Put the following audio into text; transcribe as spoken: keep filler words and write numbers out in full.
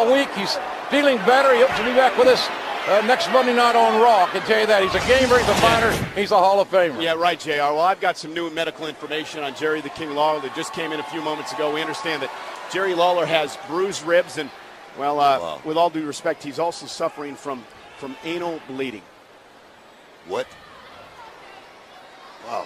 All week, he's feeling better. He hopes to be back with us uh, next Monday night on Raw. I can tell you that. He's a gamer, he's a fighter, he's a Hall of Famer. Yeah, right, J R. Well, I've got some new medical information on Jerry the King Lawler that just came in a few moments ago. We understand that Jerry Lawler has bruised ribs, and, well, uh, wow. with all due respect, he's also suffering from, from anal bleeding. What? Wow.